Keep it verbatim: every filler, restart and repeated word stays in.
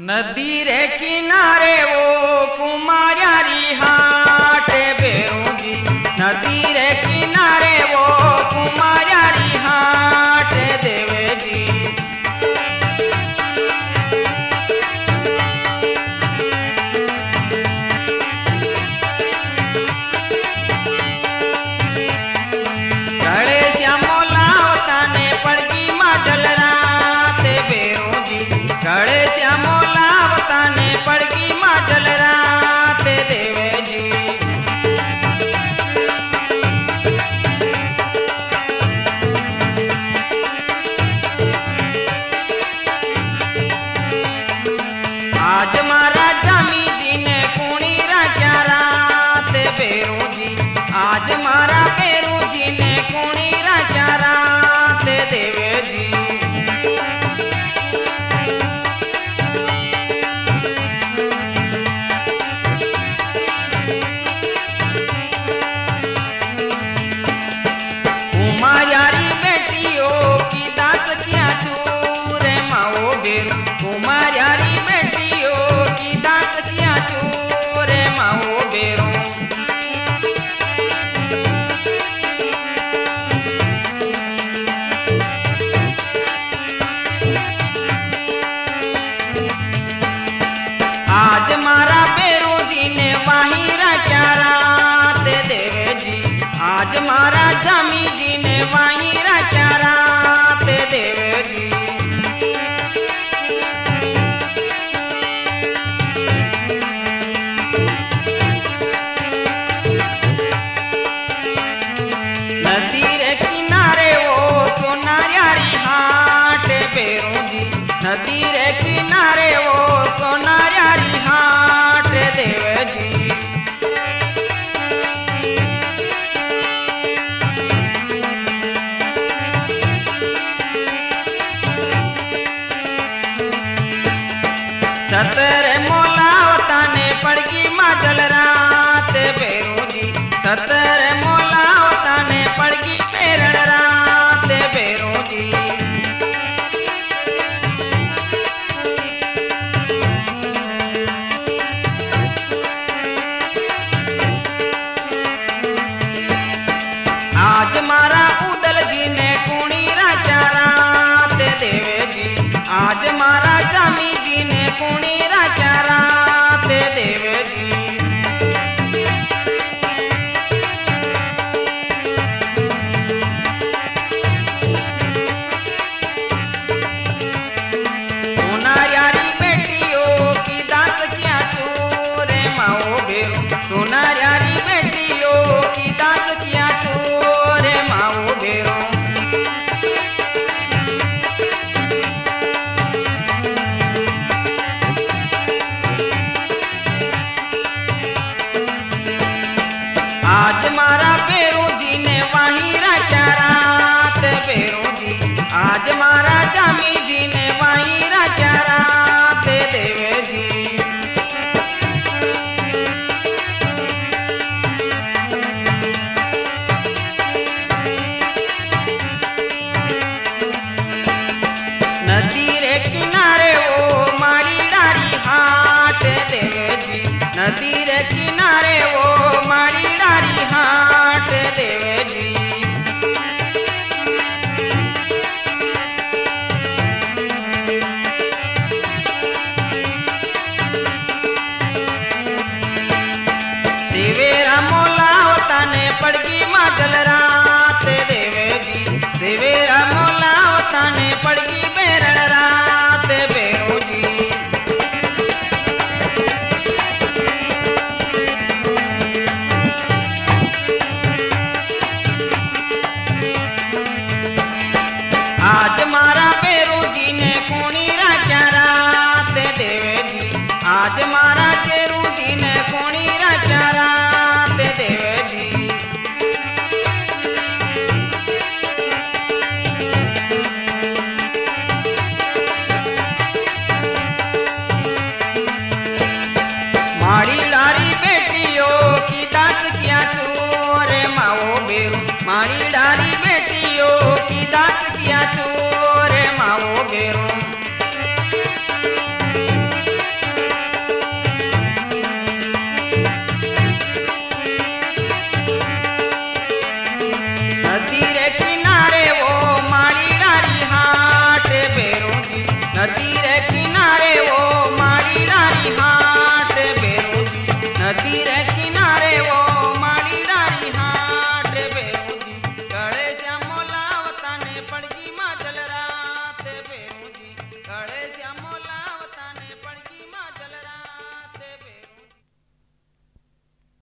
नदी रे किनारे वो कुमारिया रिहाट बेरूंगी, नदी रे किनारे वो कुमारिया रिहाट देवे जी। गड़े श्यामो लाओ ताने पड़गी माँ जल रात बेरूंगी, गड़े श्यामो सतरे मोला